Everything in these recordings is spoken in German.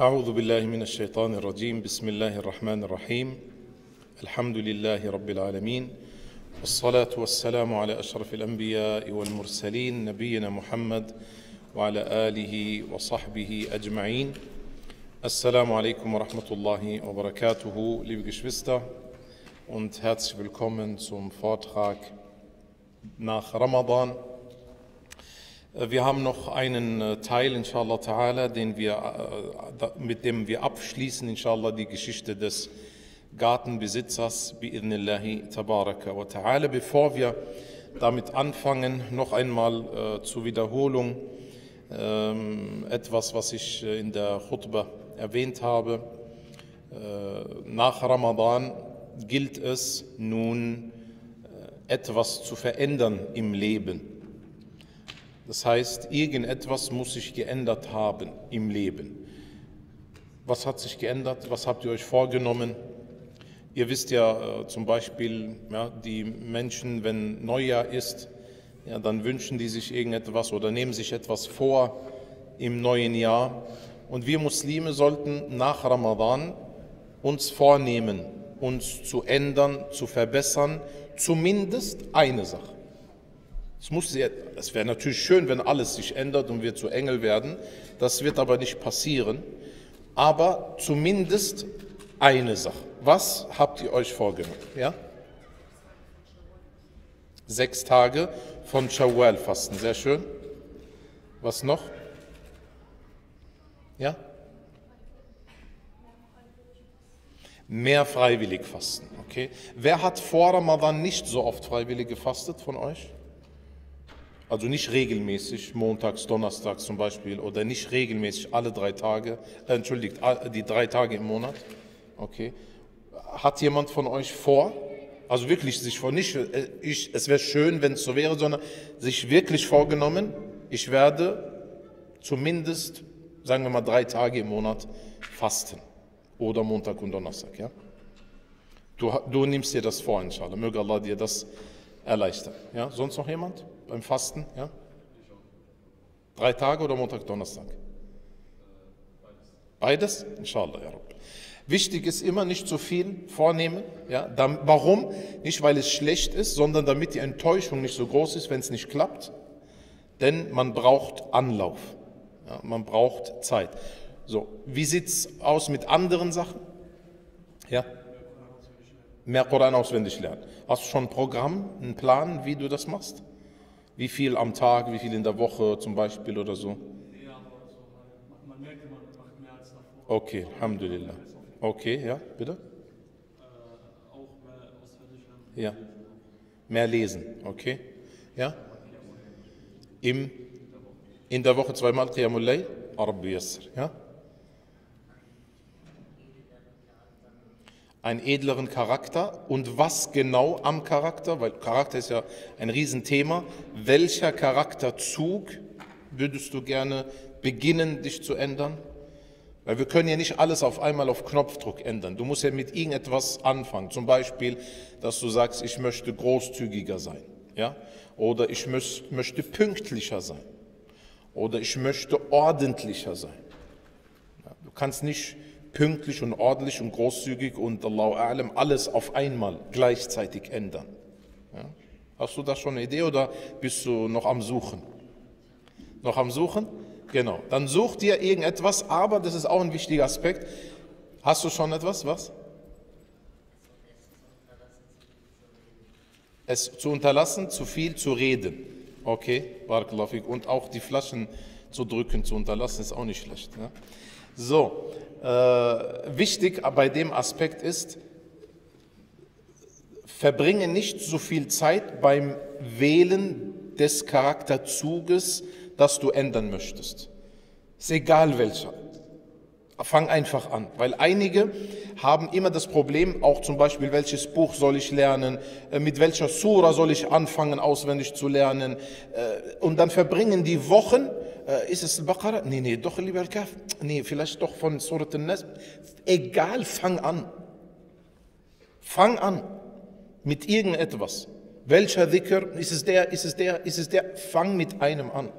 أعوذ بالله من الشيطان الرجيم بسم الله الرحمن الرحيم الحمد لله رب العالمين والصلاة والسلام على أشرف الأنبياء والمرسلين نبينا محمد وعلى آله وصحبه أجمعين Assalamu alaikum wa rahmatullahi wa barakatuhu, liebe Geschwister und herzlich willkommen zum Vortrag nach Ramadan. Wir haben noch einen Teil, inshallah ta'ala, mit dem wir abschließen, inshallah, die Geschichte des Gartenbesitzers, bi'idhnillahi tabaraka wa ta'ala. Bevor wir damit anfangen, noch einmal zur Wiederholung etwas, was ich in der Khutbah erwähnt habe. Nach Ramadan gilt es nun, etwas zu verändern im Leben. Das heißt, irgendetwas muss sich geändert haben im Leben. Was hat sich geändert? Was habt ihr euch vorgenommen? Ihr wisst ja zum Beispiel, ja, die Menschen, wenn Neujahr ist, ja, dann wünschen die sich irgendetwas oder nehmen sich etwas vor im neuen Jahr. Und wir Muslime sollten nach Ramadan uns vornehmen, uns zu ändern, zu verbessern, zumindest eine Sache. Es wäre natürlich schön, wenn alles sich ändert und wir zu Engel werden. Das wird aber nicht passieren. Aber zumindest eine Sache. Was habt ihr euch vorgenommen? Ja? 6 Tage von Schawwal fasten. Sehr schön. Was noch? Ja? Mehr freiwillig fasten, okay. Wer hat vor Ramadan nicht so oft freiwillig gefastet von euch? Also nicht regelmäßig, montags, donnerstags zum Beispiel, oder nicht regelmäßig alle 3 Tage, entschuldigt, die 3 Tage im Monat, okay. Hat jemand von euch vor, also wirklich sich vor, nicht, es wäre schön, wenn es so wäre, sondern sich wirklich vorgenommen, ich werde zumindest, sagen wir mal, 3 Tage im Monat fasten oder Montag und Donnerstag. Ja? Du nimmst dir das vor, inshallah. Möge Allah dir das erleichtern. Ja? Sonst noch jemand beim Fasten? Ja? 3 Tage oder Montag, Donnerstag? Beides? Inshallah, ja Rabbi. Wichtig ist immer, nicht zu viel vornehmen. Ja? Warum? Nicht, weil es schlecht ist, sondern damit die Enttäuschung nicht so groß ist, wenn es nicht klappt. Denn man braucht Anlauf. Ja, man braucht Zeit. So, wie sieht es aus mit anderen Sachen? Ja? Mehr Koran auswendig lernen. Hast du schon ein Programm, einen Plan, wie du das machst? Wie viel am Tag, wie viel in der Woche zum Beispiel oder so? Ja, aber so, man merkt, man macht mehr als davor. Okay, Alhamdulillah. Okay, ja, bitte? Auch mehr auswendig lernen. Ja, mehr lesen, okay. Ja? In der Woche 2-mal Qiyamul Layl, Rabbi Yassir, ja? Einen edleren Charakter. Und was genau am Charakter? Weil Charakter ist ja ein Riesenthema. Welcher Charakterzug würdest du gerne beginnen, dich zu ändern? Weil wir können ja nicht alles auf einmal auf Knopfdruck ändern. Du musst ja mit irgendetwas anfangen. Zum Beispiel, dass du sagst, ich möchte großzügiger sein, ja? Oder ich möchte pünktlicher sein. Oder ich möchte ordentlicher sein. Du kannst nicht pünktlich und ordentlich und großzügig und Allahu A'lam alles auf einmal gleichzeitig ändern. Ja? Hast du da schon eine Idee oder bist du noch am Suchen? Noch am Suchen? Genau. Dann such dir irgendetwas, aber das ist auch ein wichtiger Aspekt. Hast du schon etwas? Was? Es zu unterlassen, zu viel zu reden. Okay, barakallahu fik. Und auch die Flaschen zu drücken, zu unterlassen, ist auch nicht schlecht. Ne? So, wichtig bei dem Aspekt ist, verbringe nicht so viel Zeit beim Wählen des Charakterzuges, das du ändern möchtest. Ist egal welcher. Fang einfach an, weil einige haben immer das Problem, auch zum Beispiel, welches Buch soll ich lernen, mit welcher Sura soll ich anfangen, auswendig zu lernen. Und dann verbringen die Wochen, ist es Baqarah? Nee, doch lieber al-Kahf. Nee, vielleicht doch von Surat al-Nas. Egal, fang an. Fang an mit irgendetwas. Welcher Dhikr? Ist es der? Fang mit einem an.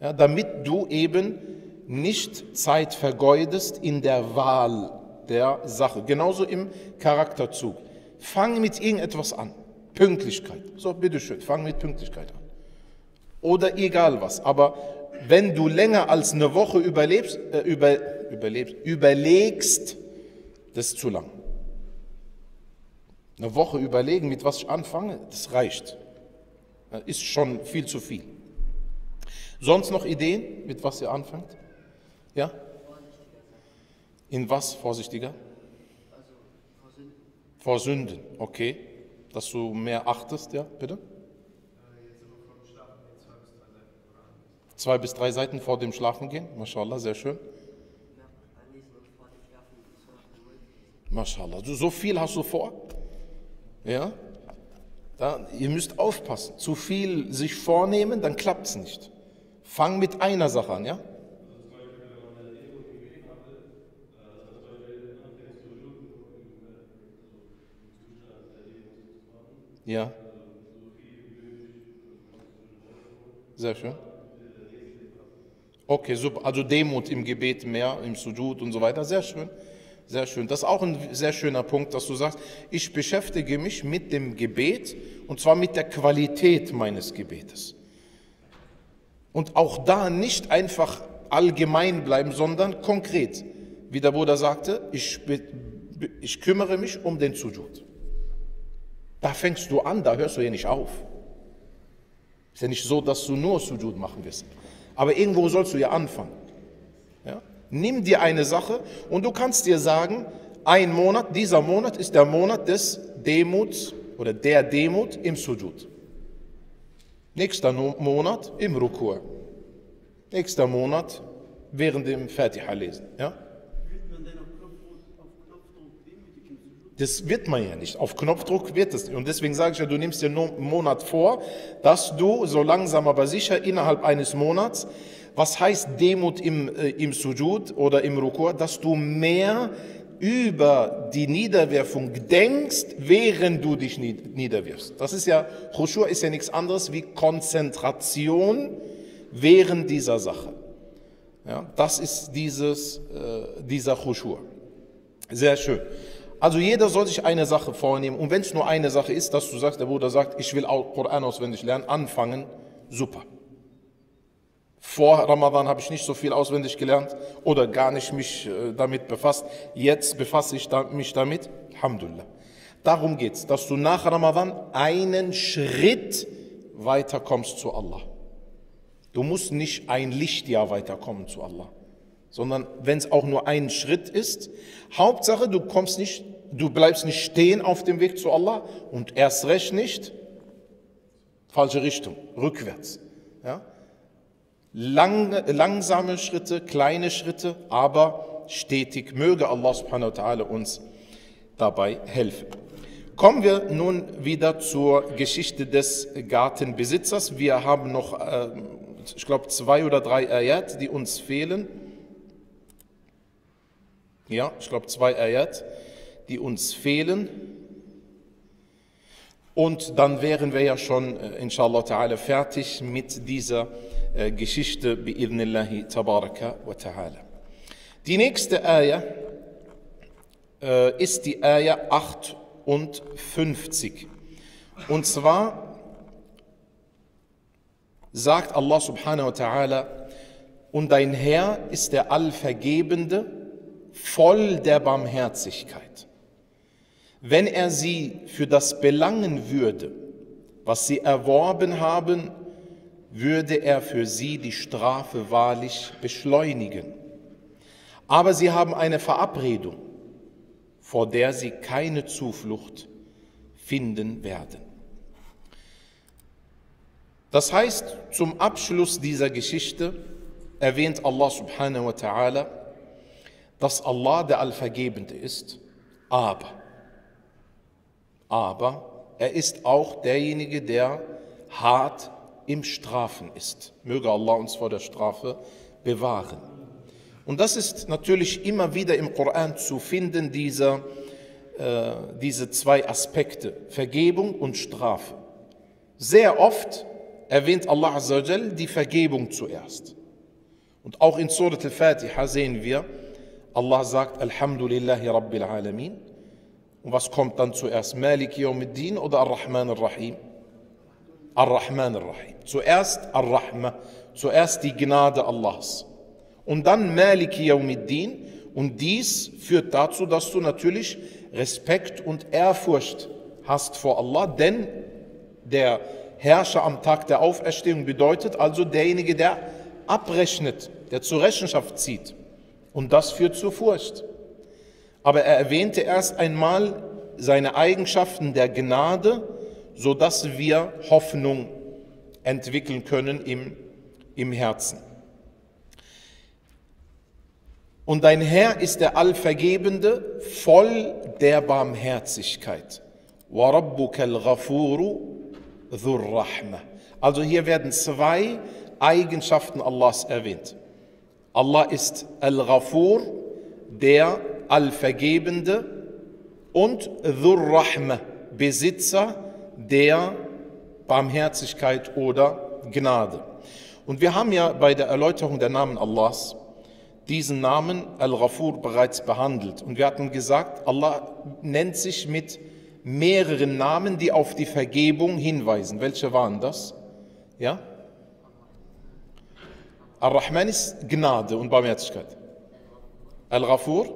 Ja, damit du eben nicht Zeit vergeudest in der Wahl der Sache. Genauso im Charakterzug. Fang mit irgendetwas an. Pünktlichkeit. So, bitteschön, fang mit Pünktlichkeit an. Oder egal was. Aber wenn du länger als eine Woche überlegst, das ist zu lang. Eine Woche überlegen, mit was ich anfange, das reicht. Das ist schon viel zu viel. Sonst noch Ideen, mit was ihr anfangt? Ja? In was vorsichtiger? Also vor Sünden. Vor Sünden, okay. Dass du mehr achtest, ja, bitte? 2 bis 3 Seiten vor dem Schlafen gehen, mashallah, sehr schön. Mashallah, so viel hast du vor? Ja? Da, ihr müsst aufpassen, zu viel sich vornehmen, dann klappt es nicht. Fang mit einer Sache an, ja? Ja. Sehr schön. Okay, super. Also Demut im Gebet mehr, im Sujud und so weiter. Sehr schön. Sehr schön. Das ist auch ein sehr schöner Punkt, dass du sagst, ich beschäftige mich mit dem Gebet und zwar mit der Qualität meines Gebetes. Und auch da nicht einfach allgemein bleiben, sondern konkret. Wie der Bruder sagte, ich kümmere mich um den Sujud. Da fängst du an, da hörst du ja nicht auf. Ist ja nicht so, dass du nur Sujud machen wirst. Aber irgendwo sollst du ja anfangen. Ja? Nimm dir eine Sache und du kannst dir sagen, ein Monat, dieser Monat ist der Monat des Demuts oder der Demut im Sujud. Nächster Monat im Rukur. Nächster Monat während dem Fatiha lesen. Ja? Das wird man ja nicht. Auf Knopfdruck wird es nicht. Und deswegen sage ich ja, du nimmst dir nur einen Monat vor, dass du so langsam aber sicher innerhalb eines Monats, was heißt Demut im Sujud oder im Rukur, dass du mehr über die Niederwerfung denkst, während du dich niederwirfst. Das ist ja, Khushu ist ja nichts anderes wie Konzentration während dieser Sache. Ja, das ist dieser Khushu. Sehr schön. Also jeder soll sich eine Sache vornehmen. Und wenn es nur eine Sache ist, dass du sagst, der Bruder sagt, ich will Koran auswendig lernen, anfangen, super. Vor Ramadan habe ich nicht so viel auswendig gelernt oder gar nicht mich damit befasst. Jetzt befasse ich mich damit. Alhamdulillah. Darum geht es, dass du nach Ramadan einen Schritt weiter kommst zu Allah. Du musst nicht ein Lichtjahr weiterkommen zu Allah, sondern wenn es auch nur ein Schritt ist. Hauptsache, du bleibst nicht stehen auf dem Weg zu Allah und erst recht nicht falsche Richtung, rückwärts. Ja? Langsame Schritte, kleine Schritte, aber stetig. Möge Allah subhanahu wa ta'ala uns dabei helfen. Kommen wir nun wieder zur Geschichte des Gartenbesitzers. Wir haben noch, ich glaube, 2 oder 3 Ayat, die uns fehlen. Ja, ich glaube 2 Ayat, die uns fehlen. Und dann wären wir ja schon, inshallah ta'ala, fertig mit dieser Geschichte bi'idhnillahi tabaraka wa ta'ala. Die nächste Ayah ist die Ayah 58. Und zwar sagt Allah subhanahu wa ta'ala, und dein Herr ist der Allvergebende, voll der Barmherzigkeit. Wenn er sie für das belangen würde, was sie erworben haben, würde er für sie die Strafe wahrlich beschleunigen. Aber sie haben eine Verabredung, vor der sie keine Zuflucht finden werden. Das heißt, zum Abschluss dieser Geschichte erwähnt Allah subhanahu wa ta'ala, dass Allah der Allvergebende ist, aber er ist auch derjenige, der hart im Strafen ist. Möge Allah uns vor der Strafe bewahren. Und das ist natürlich immer wieder im Koran zu finden, diese 2 Aspekte, Vergebung und Strafe. Sehr oft erwähnt Allah Azza wa Jal die Vergebung zuerst. Und auch in Surat al-Fatiha sehen wir, Allah sagt, Alhamdulillahi Rabbil Alamin. Und was kommt dann zuerst? Malik Yawmiddin oder Ar-Rahman Ar-Rahim? Ar-Rahman Ar-Rahim. Zuerst Ar-Rahma, zuerst die Gnade Allahs. Und dann Malik Yawmiddin. Und dies führt dazu, dass du natürlich Respekt und Ehrfurcht hast vor Allah, denn der Herrscher am Tag der Auferstehung bedeutet also derjenige, der abrechnet, der zur Rechenschaft zieht. Und das führt zur Furcht. Aber er erwähnte erst einmal seine Eigenschaften der Gnade, sodass wir Hoffnung entwickeln können im Herzen. Und dein Herr ist der Allvergebende, voll der Barmherzigkeit. وَرَبُّكَ الْغَفُورُ ذُو الرَّحْمَةِ. Also hier werden zwei Eigenschaften Allahs erwähnt. Allah ist Al-Ghafur, der Allvergebende, und Dhur-Rahmah, Besitzer der Barmherzigkeit oder Gnade. Und wir haben ja bei der Erläuterung der Namen Allahs diesen Namen Al-Ghafur bereits behandelt. Und wir hatten gesagt, Allah nennt sich mit mehreren Namen, die auf die Vergebung hinweisen. Welche waren das? Ja? Ar-Rahman ist Gnade und Barmherzigkeit. Al-Ghafur,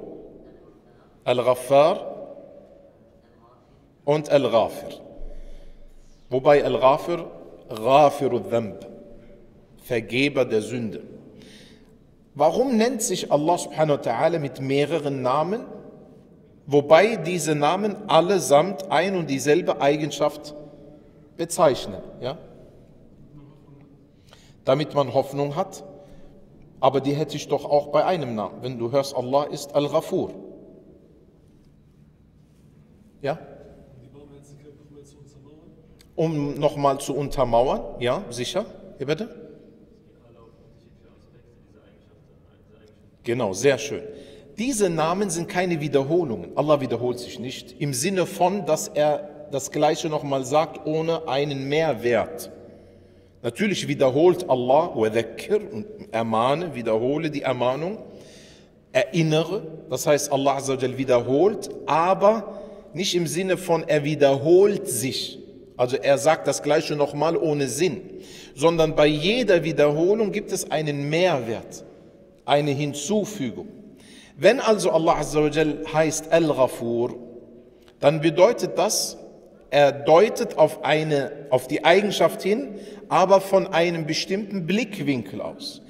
Al-Ghaffar und Al-Ghafir. Wobei Al-Ghafir, Ghafiru Dhanb, Vergeber der Sünde. Warum nennt sich Allah subhanahu wa ta'ala mit mehreren Namen, wobei diese Namen allesamt ein und dieselbe Eigenschaft bezeichnen? Ja? Damit man Hoffnung hat. Aber die hätte ich doch auch bei einem Namen. Wenn du hörst, Allah ist Al-Ghafur. Ja? Um nochmal zu untermauern. Ja, sicher. Hier bitte. Genau, sehr schön. Diese Namen sind keine Wiederholungen. Allah wiederholt sich nicht. Im Sinne von, dass er das Gleiche nochmal sagt, ohne einen Mehrwert. Natürlich wiederholt Allah, und ermahne, wiederhole die Ermahnung, erinnere, das heißt Allah wiederholt, aber nicht im Sinne von er wiederholt sich, also er sagt das Gleiche nochmal ohne Sinn, sondern bei jeder Wiederholung gibt es einen Mehrwert, eine Hinzufügung. Wenn also Allah heißt Al-Ghafur, dann bedeutet das, er deutet auf die Eigenschaft hin, aber von einem bestimmten Blickwinkel aus.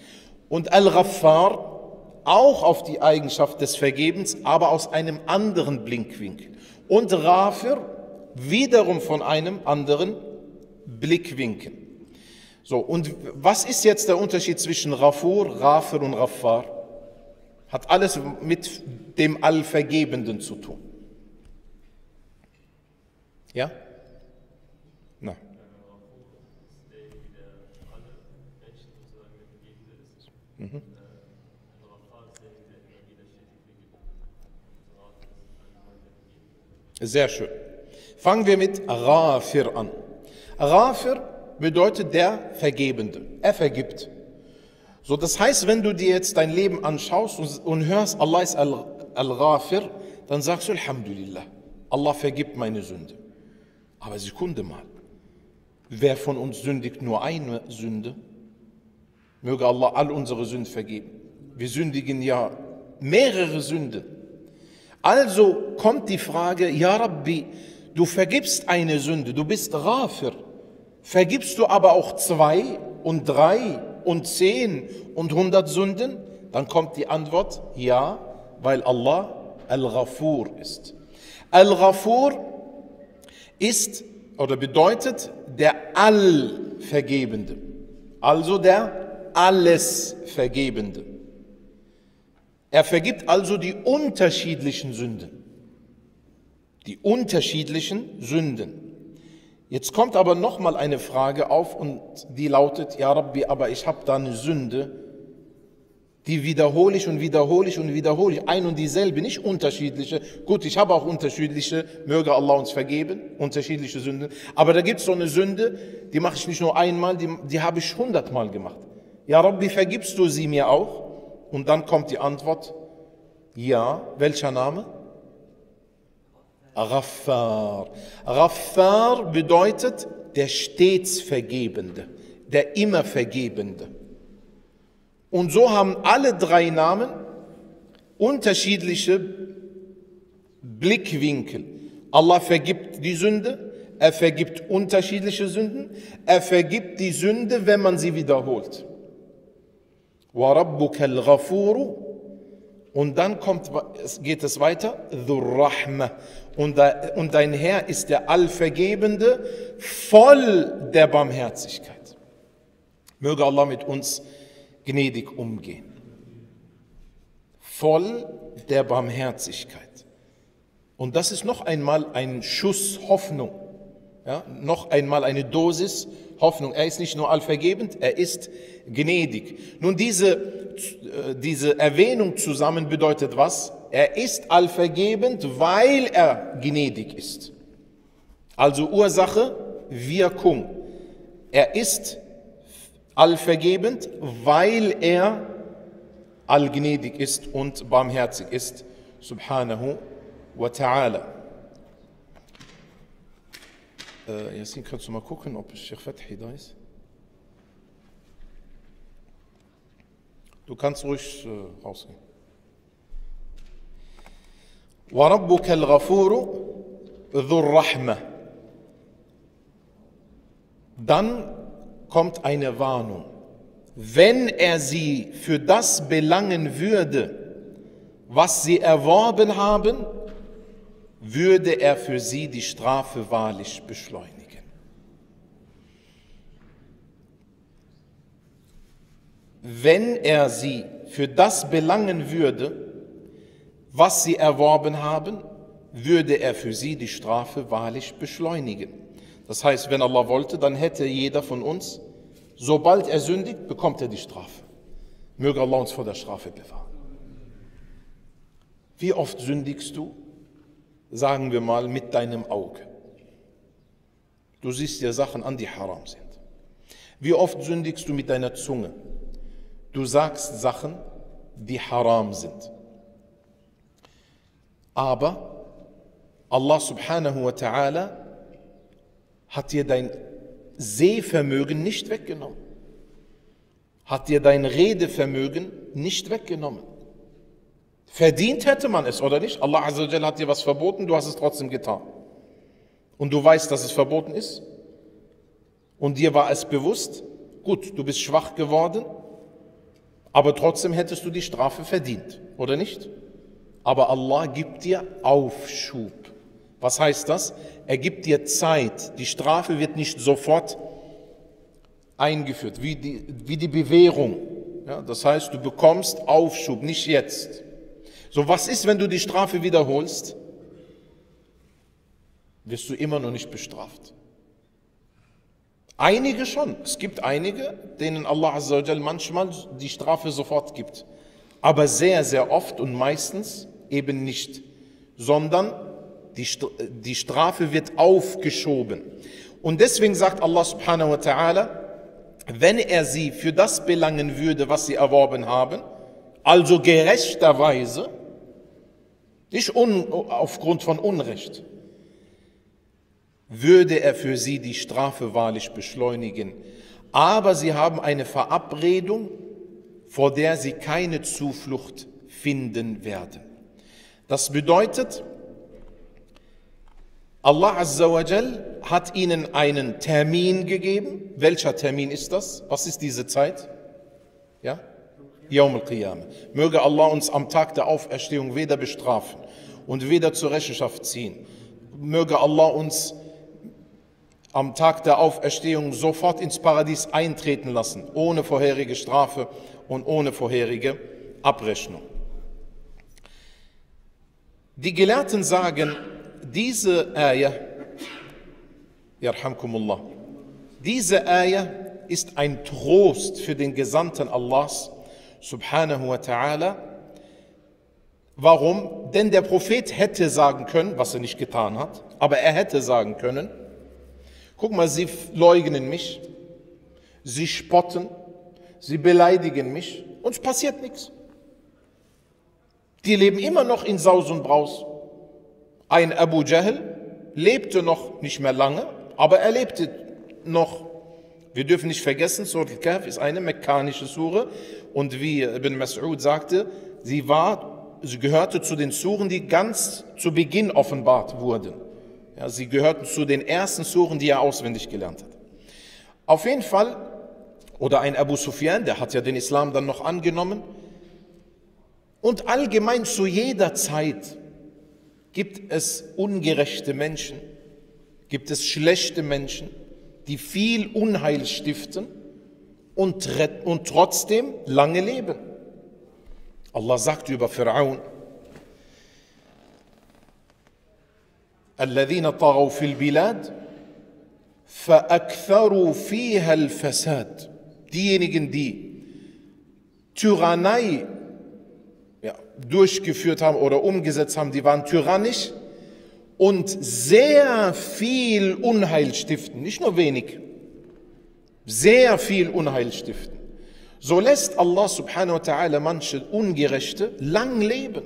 Und Al-Ghaffar auch auf die Eigenschaft des Vergebens, aber aus einem anderen Blickwinkel. Und Ghafir wiederum von einem anderen Blickwinkel. So, und was ist jetzt der Unterschied zwischen Ghafur, Ghafir und Ghaffar? Hat alles mit dem Allvergebenden zu tun. Ja? Nein. Mhm. Sehr schön. Fangen wir mit Ghafir an. Ghafir bedeutet der Vergebende. Er vergibt. So, das heißt, wenn du dir jetzt dein Leben anschaust und hörst, Allah ist Al-Ghafir, dann sagst du Alhamdulillah. Allah vergibt meine Sünde. Aber Sekunde mal, wer von uns sündigt nur eine Sünde? Möge Allah all unsere Sünden vergeben. Wir sündigen ja mehrere Sünden. Also kommt die Frage, ja Rabbi, du vergibst eine Sünde, du bist Ghafir. Vergibst du aber auch 2 und 3 und 10 und 100 Sünden? Dann kommt die Antwort, ja, weil Allah Al-Ghafur ist. Al-Ghafur ist oder bedeutet der Allvergebende, also der Allesvergebende. Er vergibt also die unterschiedlichen Sünden. Die unterschiedlichen Sünden. Jetzt kommt aber nochmal eine Frage auf und die lautet, ja Rabbi, aber ich habe da eine Sünde, die wiederhole ich und wiederhole ich und wiederhole ich, ein und dieselbe, nicht unterschiedliche. Gut, ich habe auch unterschiedliche, möge Allah uns vergeben, unterschiedliche Sünden. Aber da gibt es so eine Sünde, die mache ich nicht nur einmal, die habe ich 100-mal gemacht. Ja Rabbi, vergibst du sie mir auch? Und dann kommt die Antwort, ja, welcher Name? Ghaffar. Ghaffar bedeutet der stets Vergebende, der immer Vergebende. Und so haben alle drei Namen unterschiedliche Blickwinkel. Allah vergibt die Sünde, er vergibt unterschiedliche Sünden, er vergibt die Sünde, wenn man sie wiederholt. وَرَبُّكَ الْغَفُورُ Und dann geht es weiter, ذُرْرَحْمَةُ Und dein Herr ist der Allvergebende, voll der Barmherzigkeit. Möge Allah mit uns gnädig umgehen. Voll der Barmherzigkeit. Und das ist noch einmal ein Schuss Hoffnung. Ja, noch einmal eine Dosis Hoffnung. Er ist nicht nur allvergebend, er ist gnädig. Nun, diese Erwähnung zusammen bedeutet was? Er ist allvergebend, weil er gnädig ist. Also Ursache, Wirkung. Er ist allvergebend, weil er allgnädig ist und barmherzig ist. Subhanahu wa ta'ala. Jasin, kannst du mal gucken, ob Sheikh Fathi da ist? Du kannst ruhig rausgehen. وَرَبُّكَ الْغَفُورُ ذُو الرَّحْمَةِ Dann kommt eine Warnung. Wenn er sie für das belangen würde, was sie erworben haben, würde er für sie die Strafe wahrlich beschleunigen. Wenn er sie für das belangen würde, was sie erworben haben, würde er für sie die Strafe wahrlich beschleunigen. Das heißt, wenn Allah wollte, dann hätte jeder von uns, sobald er sündigt, bekommt er die Strafe. Möge Allah uns vor der Strafe bewahren. Wie oft sündigst du? Sagen wir mal mit deinem Auge. Du siehst dir Sachen an, die haram sind. Wie oft sündigst du mit deiner Zunge? Du sagst Sachen, die haram sind. Aber Allah subhanahu wa ta'ala hat dir dein Sehvermögen nicht weggenommen. Hat dir dein Redevermögen nicht weggenommen. Verdient hätte man es, oder nicht? Allah azza wa jalla hat dir was verboten, du hast es trotzdem getan. Und du weißt, dass es verboten ist. Und dir war es bewusst, gut, du bist schwach geworden, aber trotzdem hättest du die Strafe verdient, oder nicht? Aber Allah gibt dir Aufschub. Was heißt das? Er gibt dir Zeit. Die Strafe wird nicht sofort eingeführt, wie die Bewährung. Ja, das heißt, du bekommst Aufschub, nicht jetzt. So, was ist, wenn du die Strafe wiederholst? Wirst du immer noch nicht bestraft. Einige schon. Es gibt einige, denen Allah azza wa jalla manchmal die Strafe sofort gibt. Aber sehr, sehr oft und meistens eben nicht, sondern die Strafe wird aufgeschoben. Und deswegen sagt Allah subhanahu wa ta'ala, wenn er sie für das belangen würde, was sie erworben haben, also gerechterweise, nicht aufgrund von Unrecht, würde er für sie die Strafe wahrlich beschleunigen. Aber sie haben eine Verabredung, vor der sie keine Zuflucht finden werden. Das bedeutet, Allah azza wa jall hat ihnen einen Termin gegeben. Welcher Termin ist das? Was ist diese Zeit? Ja? Yawm al-Qiyamah. Möge Allah uns am Tag der Auferstehung weder bestrafen und weder zur Rechenschaft ziehen. Möge Allah uns am Tag der Auferstehung sofort ins Paradies eintreten lassen, ohne vorherige Strafe und ohne vorherige Abrechnung. Die Gelehrten sagen, diese Ayah, Yarhamkumullah, diese Ayah ist ein Trost für den Gesandten Allahs, subhanahu wa ta'ala. Warum? Denn der Prophet hätte sagen können, was er nicht getan hat, aber er hätte sagen können, guck mal, sie leugnen mich, sie spotten, sie beleidigen mich, uns passiert nichts. Die leben immer noch in Saus und Braus. Ein Abu Jahl lebte noch nicht mehr lange, aber er lebte noch. Wir dürfen nicht vergessen, Surat al-Kahf ist eine mekkanische Sure und wie Ibn Mas'ud sagte, sie gehörte zu den Suren, die ganz zu Beginn offenbart wurden. Ja, sie gehörten zu den ersten Suren, die er auswendig gelernt hat. Auf jeden Fall, oder ein Abu Sufyan, der hat ja den Islam dann noch angenommen. Und allgemein zu jeder Zeit gibt es ungerechte Menschen, gibt es schlechte Menschen, die viel Unheil stiften und trotzdem lange leben. Allah sagt über Firaun, الَّذِينَ طَغَوْا فِي الْبِلَادِ فَأَكْثَرُوا فِيهَا الْفَسَادِ. Diejenigen, die Tyrannei durchgeführt haben oder umgesetzt haben, die waren tyrannisch und sehr viel Unheil stiften, nicht nur wenig, sehr viel Unheil stiften. So lässt Allah subhanahu wa ta'ala manche Ungerechte lang leben.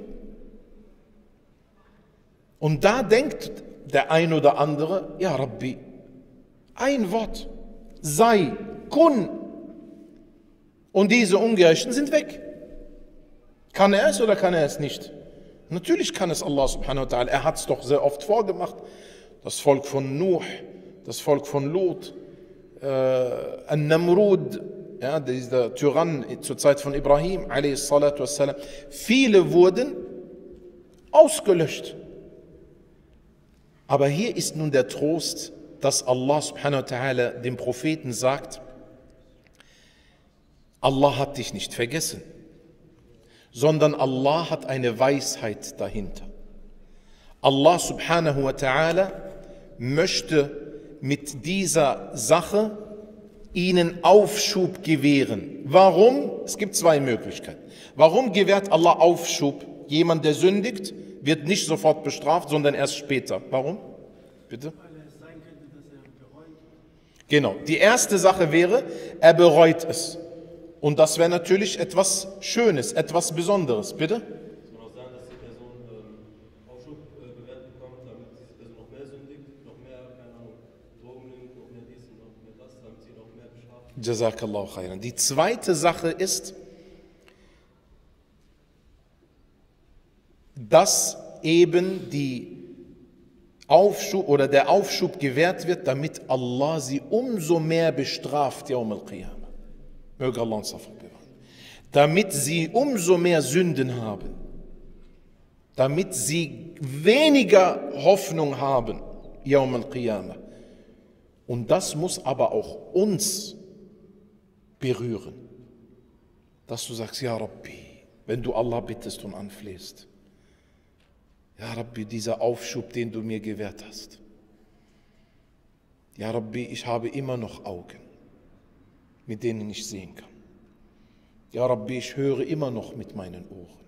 Und da denkt der ein oder andere, ja Rabbi, ein Wort, sei, kun, und diese Ungerechten sind weg. Kann er es oder kann er es nicht? Natürlich kann es Allah subhanahu wa ta'ala. Er hat es doch sehr oft vorgemacht. Das Volk von Nuh, das Volk von Lot, Namrud, ja, dieser Tyrann zur Zeit von Ibrahim, wassalam, viele wurden ausgelöscht. Aber hier ist nun der Trost, dass Allah subhanahu wa ta'ala dem Propheten sagt, Allah hat dich nicht vergessen, sondern Allah hat eine Weisheit dahinter. Allah subhanahu wa ta'ala möchte mit dieser Sache ihnen Aufschub gewähren. Warum? Es gibt zwei Möglichkeiten. Warum gewährt Allah Aufschub? Jemand, der sündigt, wird nicht sofort bestraft, sondern erst später. Warum? Bitte? Weil es sein könnte, dass er bereut. Genau. Die erste Sache wäre, er bereut es. Und das wäre natürlich etwas Schönes, etwas Besonderes. Bitte? Soll man auch sagen, dass die Person Aufschub gewährt bekommt, damit diese Person noch mehr sündigt, noch mehr, keine Ahnung, Drogen nimmt, noch mehr dies und noch mehr das, damit sie noch mehr bestraft wird? Jazakallahu khairan. Die zweite Sache ist, dass eben der Aufschub gewährt wird, damit Allah sie umso mehr bestraft, Yawm al-Qiyamah. Möge Allah uns davon bewahren. Damit sie umso mehr Sünden haben. Damit sie weniger Hoffnung haben. Yawm al-Qiyamah. Und das muss aber auch uns berühren. Dass du sagst, ja Rabbi, wenn du Allah bittest und anflehst. Ja Rabbi, dieser Aufschub, den du mir gewährt hast. Ja Rabbi, ich habe immer noch Augen, mit denen ich sehen kann. Ja Rabbi, ich höre immer noch mit meinen Ohren.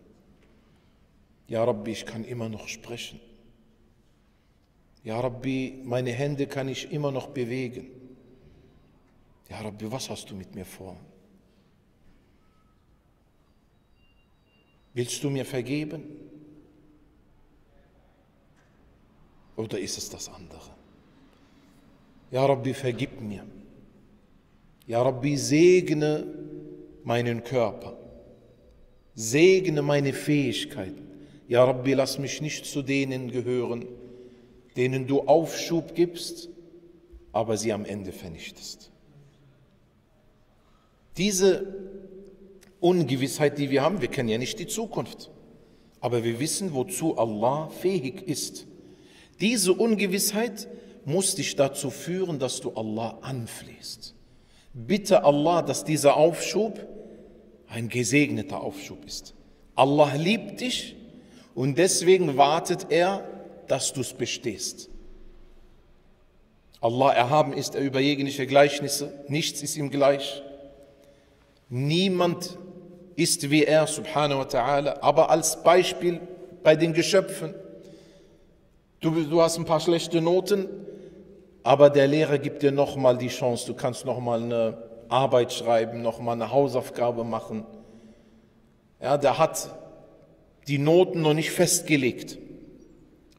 Ja Rabbi, ich kann immer noch sprechen. Ja Rabbi, meine Hände kann ich immer noch bewegen. Ja Rabbi, was hast du mit mir vor? Willst du mir vergeben? Oder ist es das andere? Ja Rabbi, vergib mir. Ja Rabbi, segne meinen Körper, segne meine Fähigkeiten. Ja Rabbi, lass mich nicht zu denen gehören, denen du Aufschub gibst, aber sie am Ende vernichtest. Diese Ungewissheit, die wir haben, wir kennen ja nicht die Zukunft, aber wir wissen, wozu Allah fähig ist. Diese Ungewissheit muss dich dazu führen, dass du Allah anflehst. Bitte Allah, dass dieser Aufschub ein gesegneter Aufschub ist. Allah liebt dich und deswegen wartet er, dass du es bestehst. Allah erhaben ist er über jegliche Gleichnisse, nichts ist ihm gleich. Niemand ist wie er, subhanahu wa ta'ala, aber als Beispiel bei den Geschöpfen. Du hast ein paar schlechte Noten, aber der Lehrer gibt dir nochmal die Chance, du kannst nochmal eine Arbeit schreiben, nochmal eine Hausaufgabe machen. Ja, der hat die Noten noch nicht festgelegt.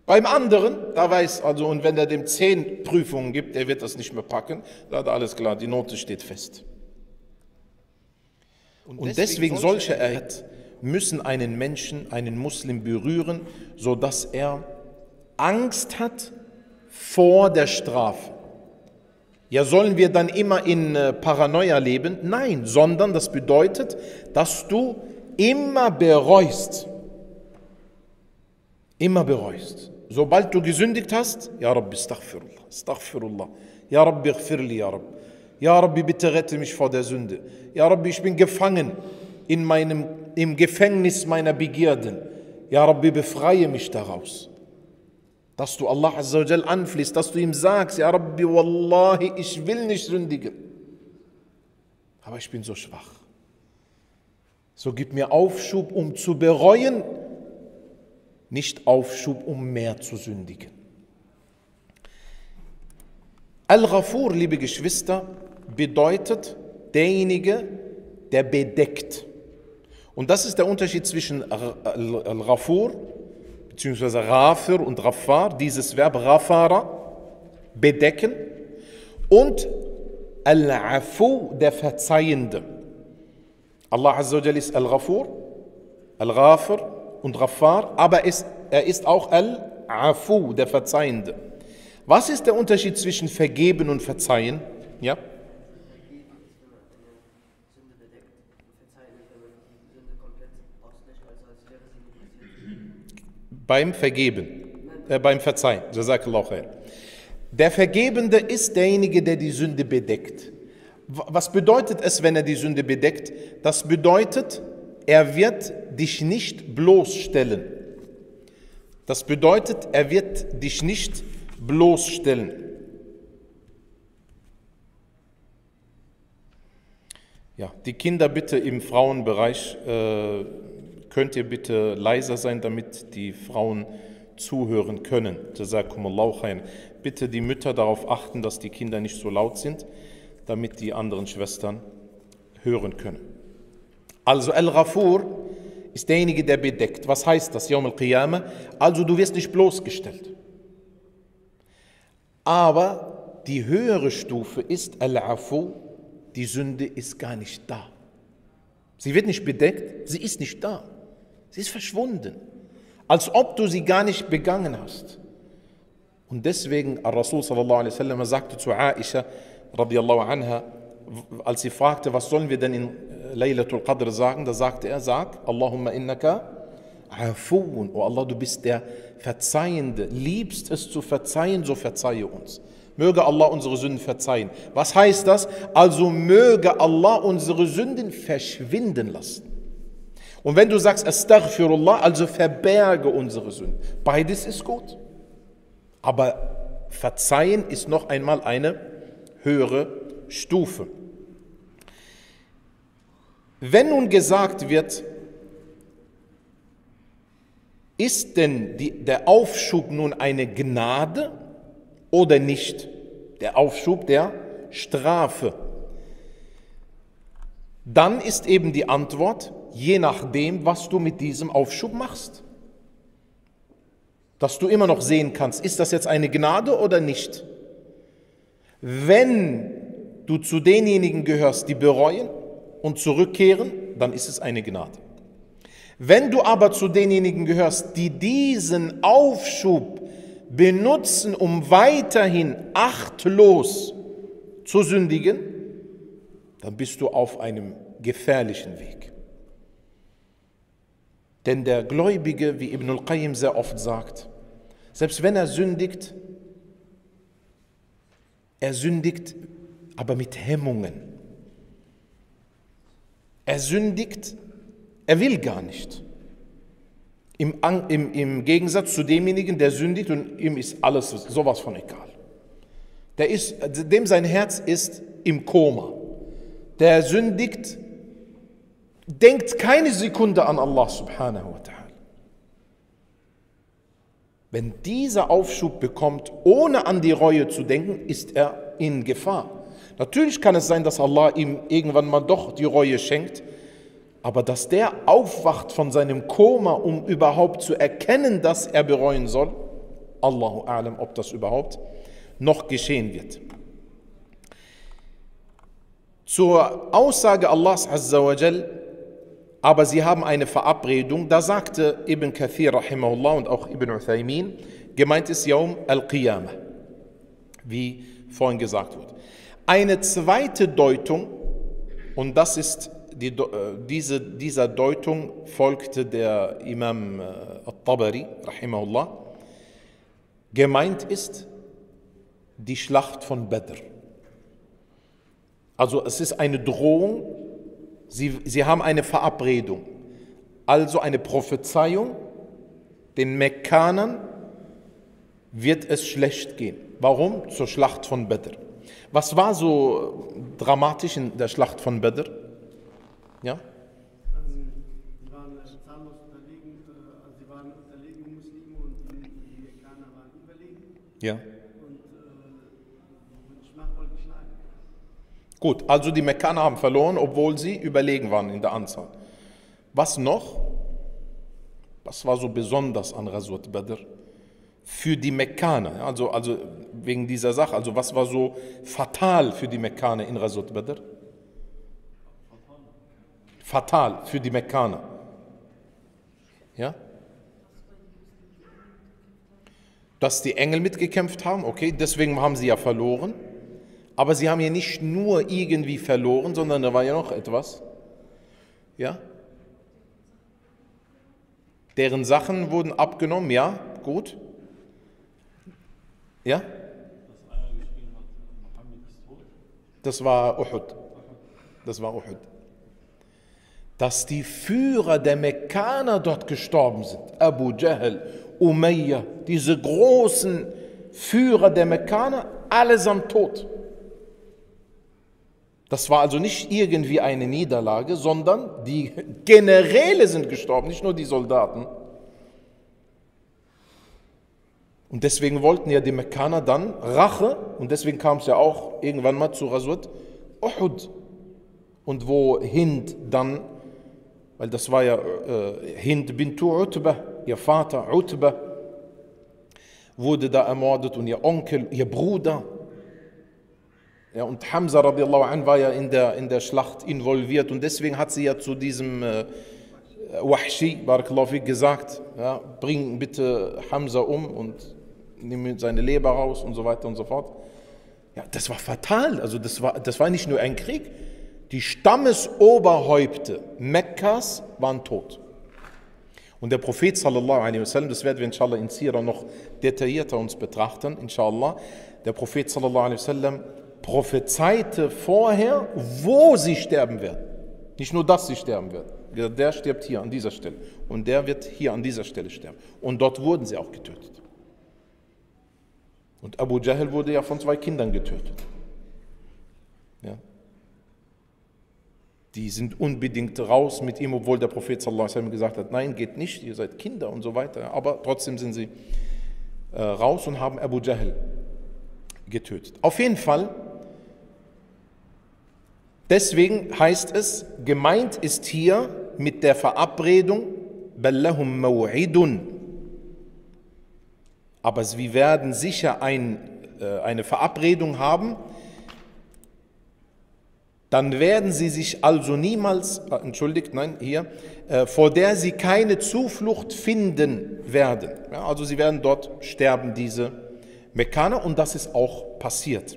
Beim anderen, da weiß, also, und wenn er dem 10 Prüfungen gibt, er wird das nicht mehr packen, da hat alles klar, die Note steht fest. Und deswegen solche Ereignisse müssen einen Menschen, einen Muslim berühren, sodass er Angst hat vor der Strafe. Ja, sollen wir dann immer in Paranoia leben? Nein, sondern das bedeutet, dass du immer bereust. Immer bereust. Sobald du gesündigt hast, Ja Rabbi, astaghfirullah, astaghfirullah. Ja Rabbi, ighfirli, Ya Rabbi. Ja Rabbi, bitte rette mich vor der Sünde. Ja Rabbi, ich bin gefangen in im Gefängnis meiner Begierden. Ja Rabbi, befreie mich daraus. Dass du Allah Azza wa Jal anfließt, dass du ihm sagst, Ja Rabbi, Wallahi, ich will nicht sündigen. Aber ich bin so schwach. So gib mir Aufschub, um zu bereuen, nicht Aufschub, um mehr zu sündigen. Al-Ghafur, liebe Geschwister, bedeutet derjenige, der bedeckt. Und das ist der Unterschied zwischen Al-Ghafur beziehungsweise Ghafir und Ghaffar, dieses Verb Ghafara, bedecken, und Al-Afu, der Verzeihende. Allah Azza wa Jalla ist Al-Ghafur, Al-Ghafir und Ghaffar, aber er ist auch Al-Afu, der Verzeihende. Was ist der Unterschied zwischen Vergeben und Verzeihen? Ja? Beim Vergeben, beim Verzeihen. Jazakallahu khair. Der Vergebende ist derjenige, der die Sünde bedeckt. Was bedeutet es, wenn er die Sünde bedeckt? Das bedeutet, er wird dich nicht bloßstellen. Das bedeutet, er wird dich nicht bloßstellen. Ja, die Kinder bitte im Frauenbereich. Könnt ihr bitte leiser sein, damit die Frauen zuhören können. Jazakumullahu khair. Bitte die Mütter darauf achten, dass die Kinder nicht so laut sind, damit die anderen Schwestern hören können. Also Al-Ghafur ist derjenige, der bedeckt. Was heißt das? Yawm al-Qiyamah. Also du wirst nicht bloßgestellt. Aber die höhere Stufe ist Al-Afu. Die Sünde ist gar nicht da. Sie wird nicht bedeckt, sie ist nicht da. Sie ist verschwunden, als ob du sie gar nicht begangen hast. Und deswegen, Rasul sallallahu alaihi wasallam sagte zu Aisha, radiallahu anha, als sie fragte, was sollen wir denn in Laylatul Qadr sagen, da sagte er, sag, Allahumma innaka afuun, oh Allah, du bist der Verzeihende, liebst es zu verzeihen, so verzeihe uns. Möge Allah unsere Sünden verzeihen. Was heißt das? Also möge Allah unsere Sünden verschwinden lassen. Und wenn du sagst, Astaghfirullah, also verberge unsere Sünden. Beides ist gut. Aber Verzeihen ist noch einmal eine höhere Stufe. Wenn nun gesagt wird, ist denn der Aufschub nun eine Gnade oder nicht? Der Aufschub der Strafe. Dann ist eben die Antwort, je nachdem, was du mit diesem Aufschub machst. Dass du immer noch sehen kannst, ist das jetzt eine Gnade oder nicht? Wenn du zu denjenigen gehörst, die bereuen und zurückkehren, dann ist es eine Gnade. Wenn du aber zu denjenigen gehörst, die diesen Aufschub benutzen, um weiterhin achtlos zu sündigen, dann bist du auf einem gefährlichen Weg. Denn der Gläubige, wie Ibn al-Qayyim sehr oft sagt, selbst wenn er sündigt aber mit Hemmungen. Er sündigt, er will gar nicht. Im Gegensatz zu demjenigen, der sündigt und ihm ist alles sowas von egal. Dem sein Herz ist im Koma. Der sündigt, denkt keine Sekunde an Allah subhanahu wa ta'ala. Wenn dieser Aufschub bekommt, ohne an die Reue zu denken, ist er in Gefahr. Natürlich kann es sein, dass Allah ihm irgendwann mal doch die Reue schenkt, aber dass der aufwacht von seinem Koma, um überhaupt zu erkennen, dass er bereuen soll, Allahu a'lam, ob das überhaupt noch geschehen wird. Zur Aussage Allahs Azza wa Jal, aber sie haben eine Verabredung, da sagte Ibn Kathir rahimahullah und auch Ibn Uthaymin, gemeint ist Yawm al-Qiyamah, wie vorhin gesagt wurde. Eine zweite Deutung, und das ist dieser Deutung folgte der Imam al-Tabari rahimahullah, gemeint ist die Schlacht von Badr. Also es ist eine Drohung, sie haben eine Verabredung, also eine Prophezeiung, den Mekkanern wird es schlecht gehen. Warum? Zur Schlacht von Badr. Was war so dramatisch in der Schlacht von Badr? Ja? Also sie waren zahllos unterlegen, sie waren unterlegen Muslime und die Mekkaner waren überlegen. Ja. Gut, also die Mekkaner haben verloren, obwohl sie überlegen waren in der Anzahl. Was noch? Was war so besonders an Ghazwat Badr für die Mekkaner? Also wegen dieser Sache, also was war so fatal für die Mekkaner in Ghazwat Badr? Fatal für die Mekkaner. Ja? Dass die Engel mitgekämpft haben, okay, deswegen haben sie ja verloren. Aber sie haben ja nicht nur irgendwie verloren, sondern da war ja noch etwas. Ja? Deren Sachen wurden abgenommen, ja, gut. Ja? Das war Uhud. Das war Uhud. Dass die Führer der Mekkaner dort gestorben sind. Abu Jahl, Umayyah, diese großen Führer der Mekkaner, allesamt tot. Das war also nicht irgendwie eine Niederlage, sondern die Generäle sind gestorben, nicht nur die Soldaten. Und deswegen wollten ja die Mekkaner dann Rache, und deswegen kam es ja auch irgendwann mal zu Ghazwat Uhud. Und wo Hind dann, weil das war ja Hind bintu Utbe, ihr Vater Utbe, wurde da ermordet und ihr Onkel, ihr Bruder. Ja, und Hamza radiallahu anh war ja in der Schlacht involviert, und deswegen hat sie ja zu diesem wahshi, barakallahu fik, gesagt, ja, bring bitte Hamza um und nimm seine Leber raus und so weiter und so fort. Ja, das war fatal, also das war nicht nur ein Krieg, die Stammesoberhäupte Mekkas waren tot. Und der Prophet sallallahu alaihi wasallam, das werden wir inshallah in Sira noch detaillierter uns betrachten, inshallah, der Prophet sallallahu alaihi wasallam prophezeite vorher, wo sie sterben werden. Nicht nur, dass sie sterben werden. Der stirbt hier an dieser Stelle. Und der wird hier an dieser Stelle sterben. Und dort wurden sie auch getötet. Und Abu Jahl wurde ja von zwei Kindern getötet. Ja. Die sind unbedingt raus mit ihm, obwohl der Prophet sallallahu alaihi wasallam gesagt hat, nein, geht nicht, ihr seid Kinder und so weiter. Aber trotzdem sind sie raus und haben Abu Jahl getötet. Auf jeden Fall. Deswegen heißt es, gemeint ist hier mit der Verabredung, Ballahum maw'idun. Aber wir werden sicher eine Verabredung haben, dann werden sie sich also niemals, vor der sie keine Zuflucht finden werden. Ja, also sie werden dort sterben, diese Mekkaner, und das ist auch passiert.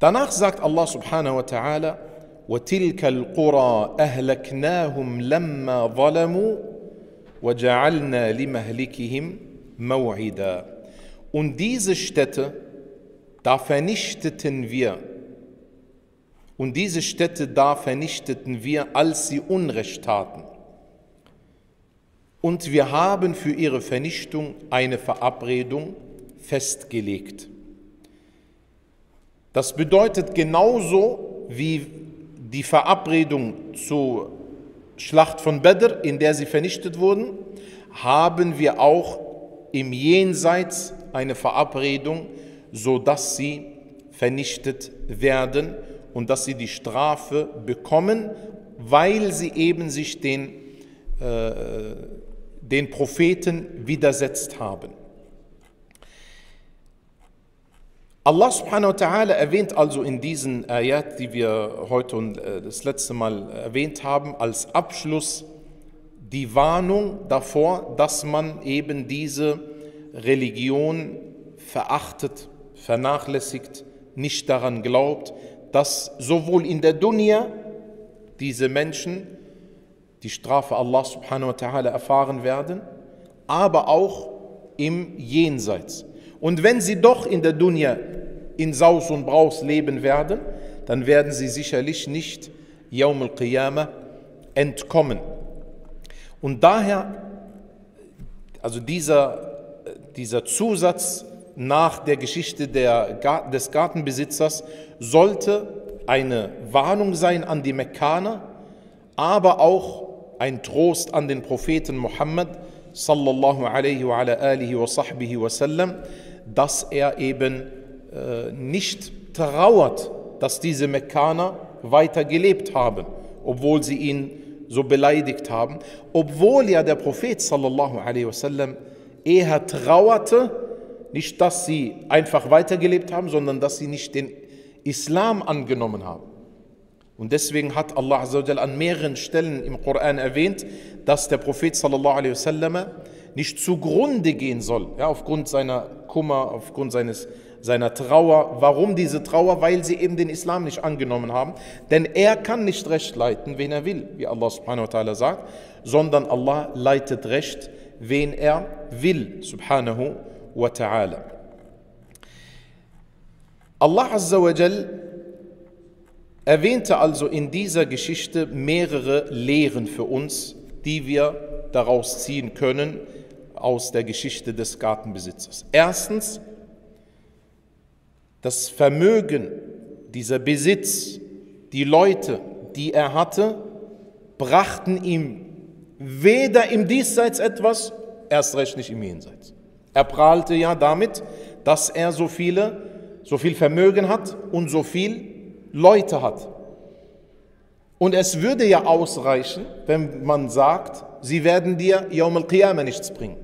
Danach sagt Allah subhanahu wa ta'ala, وَتِلْكَ الْقُرَىٰ أَهْلَكْنَاهُمْ لَمَّا ظَلَمُوا وَجَعَلْنَا لِمَهْلِكِهِمْ مَوْعِدًا. Und diese Städte, da vernichteten wir, als sie Unrecht taten. Und wir haben für ihre Vernichtung eine Verabredung festgelegt. Das bedeutet genauso wie die Verabredung zur Schlacht von Badr, in der sie vernichtet wurden, haben wir auch im Jenseits eine Verabredung, sodass sie vernichtet werden und dass sie die Strafe bekommen, weil sie eben sich den Propheten widersetzt haben. Allah subhanahu wa ta'ala erwähnt also in diesen Ayat, die wir heute und das letzte Mal erwähnt haben, als Abschluss die Warnung davor, dass man eben diese Religion verachtet, vernachlässigt, nicht daran glaubt, dass sowohl in der Dunya diese Menschen die Strafe Allah subhanahu wa ta'ala erfahren werden, aber auch im Jenseits. Und wenn sie doch in der Dunya in Saus und Braus leben werden, dann werden sie sicherlich nicht Yawm al-Qiyamah entkommen. Und daher, also dieser Zusatz nach der Geschichte des Gartenbesitzers sollte eine Warnung sein an die Mekkaner, aber auch ein Trost an den Propheten Muhammad sallallahu alaihi wa ala alihi wa sahbihi wa sallam, dass er eben nicht trauert, dass diese Mekkaner weiter gelebt haben, obwohl sie ihn so beleidigt haben, obwohl ja der Prophet sallallahu alaihi wa sallam eher trauerte, nicht, dass sie einfach weitergelebt haben, sondern dass sie nicht den Islam angenommen haben. Und deswegen hat Allah Azza wa Jalla an mehreren Stellen im Koran erwähnt, dass der Prophet sallallahu alaihi wasallam nicht zugrunde gehen soll, ja, aufgrund seiner Kummer, aufgrund seiner Trauer. Warum diese Trauer? Weil sie eben den Islam nicht angenommen haben. Denn er kann nicht recht leiten, wen er will, wie Allah subhanahu wa ta'ala sagt, sondern Allah leitet recht, wen er will, subhanahu wa ta'ala. Allah Azza wa Jalla erwähnte also in dieser Geschichte mehrere Lehren für uns, die wir daraus ziehen können, aus der Geschichte des Gartenbesitzers. Erstens, das Vermögen, dieser Besitz, die Leute, die er hatte, brachten ihm weder im Diesseits etwas, erst recht nicht im Jenseits. Er prahlte ja damit, dass er so viel Vermögen hat und so viel Leute hat. Und es würde ja ausreichen, wenn man sagt, sie werden dir Yawm al-Qiyamah nichts bringen.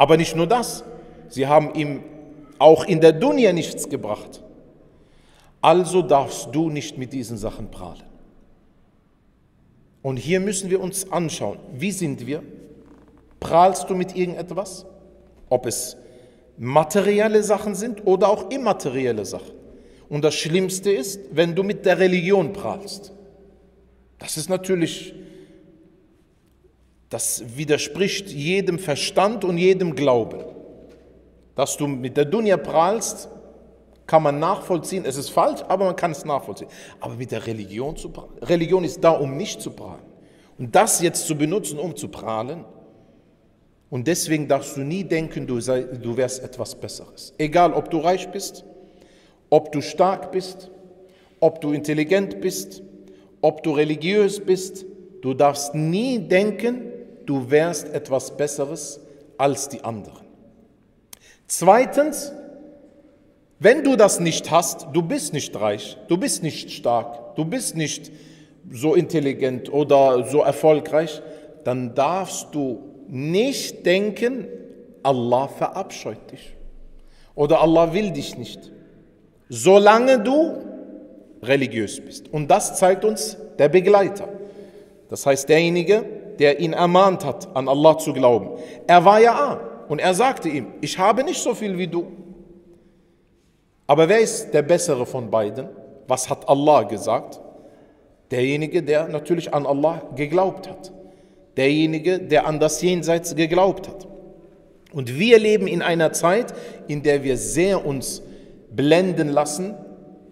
Aber nicht nur das, sie haben ihm auch in der Dunya nichts gebracht. Also darfst du nicht mit diesen Sachen prahlen. Und hier müssen wir uns anschauen, wie sind wir? Prahlst du mit irgendetwas? Ob es materielle Sachen sind oder auch immaterielle Sachen. Und das Schlimmste ist, wenn du mit der Religion prahlst. Das ist natürlich, das widerspricht jedem Verstand und jedem Glauben. Dass du mit der Dunya prahlst, kann man nachvollziehen. Es ist falsch, aber man kann es nachvollziehen. Aber mit der Religion zu prahlen. Religion ist da, um nicht zu prahlen. Und das jetzt zu benutzen, um zu prahlen. Und deswegen darfst du nie denken, du wärst etwas Besseres. Egal, ob du reich bist, ob du stark bist, ob du intelligent bist, ob du religiös bist, du darfst nie denken, du wärst etwas Besseres als die anderen. Zweitens, wenn du das nicht hast, du bist nicht reich, du bist nicht stark, du bist nicht so intelligent oder so erfolgreich, dann darfst du nicht denken, Allah verabscheut dich oder Allah will dich nicht, solange du religiös bist. Und das zeigt uns der Begleiter. Das heißt, derjenige, der ihn ermahnt hat, an Allah zu glauben. Er war ja arm und er sagte ihm, ich habe nicht so viel wie du. Aber wer ist der Bessere von beiden? Was hat Allah gesagt? Derjenige, der natürlich an Allah geglaubt hat. Derjenige, der an das Jenseits geglaubt hat. Und wir leben in einer Zeit, in der wir sehr uns blenden lassen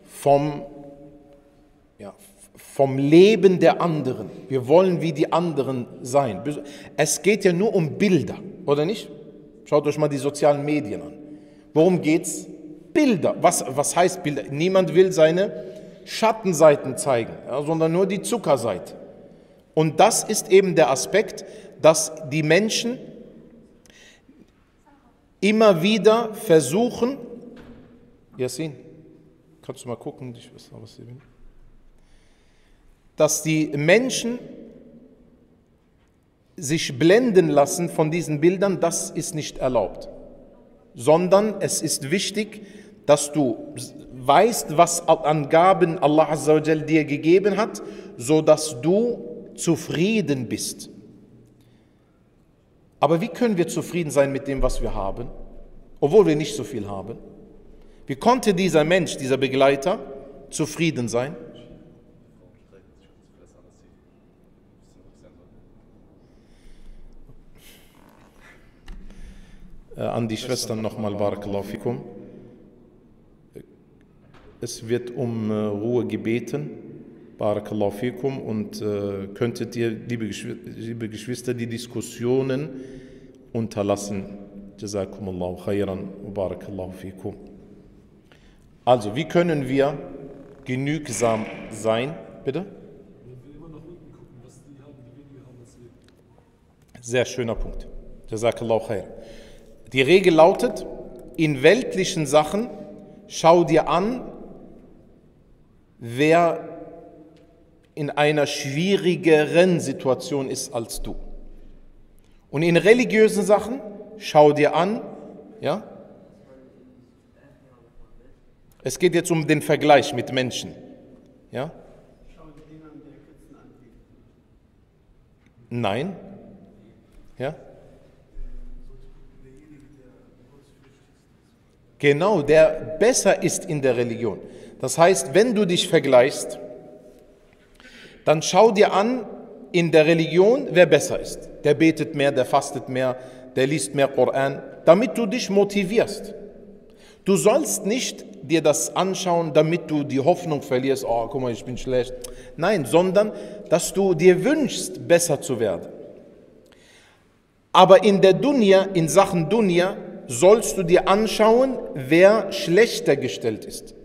vom Leben der anderen. Wir wollen wie die anderen sein. Es geht ja nur um Bilder, oder nicht? Schaut euch mal die sozialen Medien an. Worum geht's? Bilder. Was heißt Bilder? Niemand will seine Schattenseiten zeigen, ja, sondern nur die Zuckerseite. Und das ist eben der Aspekt, dass die Menschen immer wieder versuchen, Jasin, Kannst du mal gucken, ich weiß noch, was hier bin. Dass die Menschen sich blenden lassen von diesen Bildern, das ist nicht erlaubt. Sondern es ist wichtig, dass du weißt, was an Gaben Allah Azza wa Jal dir gegeben hat, sodass du zufrieden bist. Aber wie können wir zufrieden sein mit dem, was wir haben, obwohl wir nicht so viel haben? Wie konnte dieser Mensch, dieser Begleiter, zufrieden sein? An die Schwestern nochmal, Barakallahu fikum. Es wird um Ruhe gebeten, Barakallahu fikum, und könntet ihr, liebe Geschwister, die Diskussionen unterlassen. Jazakumullahu khairan, Barakallahu fikum. Also, wie können wir genügsam sein? Bitte? Wenn wir immer nach unten gucken, was die haben, die weniger haben, als wir. Sehr schöner Punkt. Jazakallahu khairan. Die Regel lautet, in weltlichen Sachen schau dir an, wer in einer schwierigeren Situation ist als du. Und in religiösen Sachen schau dir an, ja? Es geht jetzt um den Vergleich mit Menschen, ja? Schau dir den an, der Götzen anbietet. Nein, ja? Genau, der besser ist in der Religion. Das heißt, wenn du dich vergleichst, dann schau dir an, in der Religion, wer besser ist. Der betet mehr, der fastet mehr, der liest mehr Koran, damit du dich motivierst. Du sollst nicht dir das anschauen, damit du die Hoffnung verlierst, oh, guck mal, ich bin schlecht. Nein, sondern, dass du dir wünschst, besser zu werden. Aber in der Dunya, in Sachen Dunya, sollst du dir anschauen, wer schlechter gestellt ist.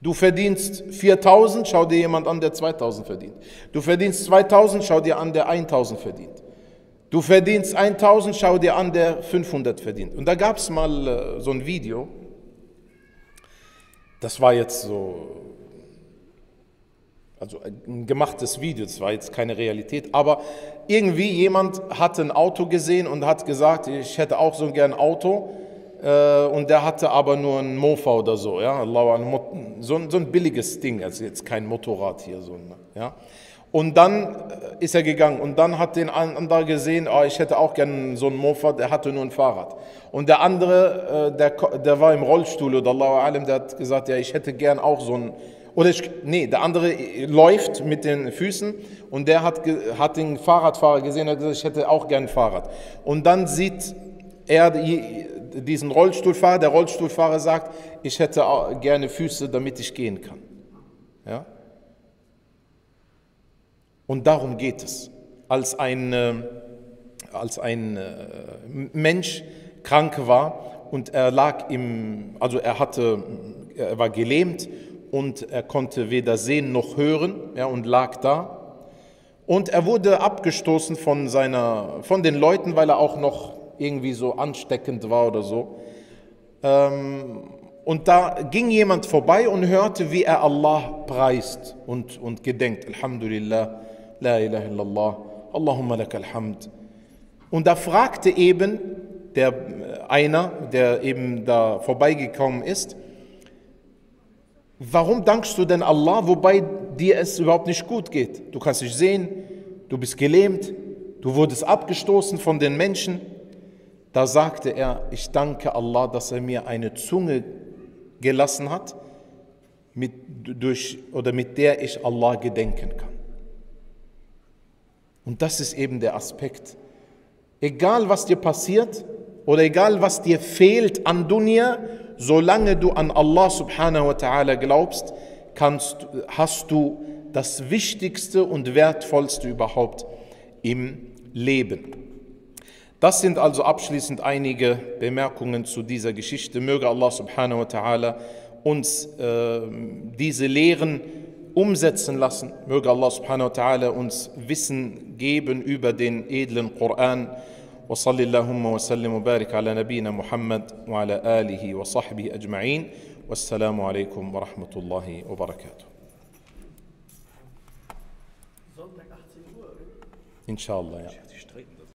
Du verdienst 4.000, schau dir jemand an, der 2.000 verdient. Du verdienst 2.000, schau dir an, der 1.000 verdient. Du verdienst 1.000, schau dir an, der 500 verdient. Und da gab es mal so ein Video, das war jetzt so, also ein gemachtes Video, das war jetzt keine Realität, aber irgendwie jemand hatte ein Auto gesehen und hat gesagt, ich hätte auch so gern ein Auto, und der hatte aber nur ein Mofa oder so, ja, so ein billiges Ding, also jetzt kein Motorrad hier, so, ja. Und dann ist er gegangen und dann hat den anderen gesehen, oh, ich hätte auch gern so ein Mofa, der hatte nur ein Fahrrad. Und der andere, der war im Rollstuhl oder der hat gesagt, ja, ich hätte gern auch so ein, der andere läuft mit den Füßen und der hat den Fahrradfahrer gesehen und hat gesagt, ich hätte auch gern ein Fahrrad. Und dann sieht er diesen Rollstuhlfahrer, der Rollstuhlfahrer sagt, ich hätte auch gerne Füße, damit ich gehen kann. Ja? Und darum geht es. Als ein Mensch krank war und er lag er war gelähmt, und er konnte weder sehen noch hören, ja, und lag da. Und er wurde abgestoßen von den Leuten, weil er auch noch irgendwie so ansteckend war oder so. Und da ging jemand vorbei und hörte, wie er Allah preist und gedenkt. Alhamdulillah, la ilaha illallah, Allahumma lakal hamd. Und da fragte eben der eben da vorbeigekommen ist, warum dankst du denn Allah, wobei dir es überhaupt nicht gut geht? Du kannst nicht sehen, du bist gelähmt, du wurdest abgestoßen von den Menschen. Da sagte er, ich danke Allah, dass er mir eine Zunge gelassen hat, mit der ich Allah gedenken kann. Und das ist eben der Aspekt. Egal, was dir passiert oder egal, was dir fehlt an Dunya, solange du an Allah subhanahu wa ta'ala glaubst, hast du das Wichtigste und Wertvollste überhaupt im Leben. Das sind also abschließend einige Bemerkungen zu dieser Geschichte. Möge Allah subhanahu wa ta'ala uns diese Lehren umsetzen lassen. Möge Allah subhanahu wa ta'ala uns Wissen geben über den edlen Koran. وصل اللهم وسلم وبارك على نبينا محمد وعلى آله وصحبه أجمعين والسلام عليكم ورحمة الله وبركاته. Inshallah, ja.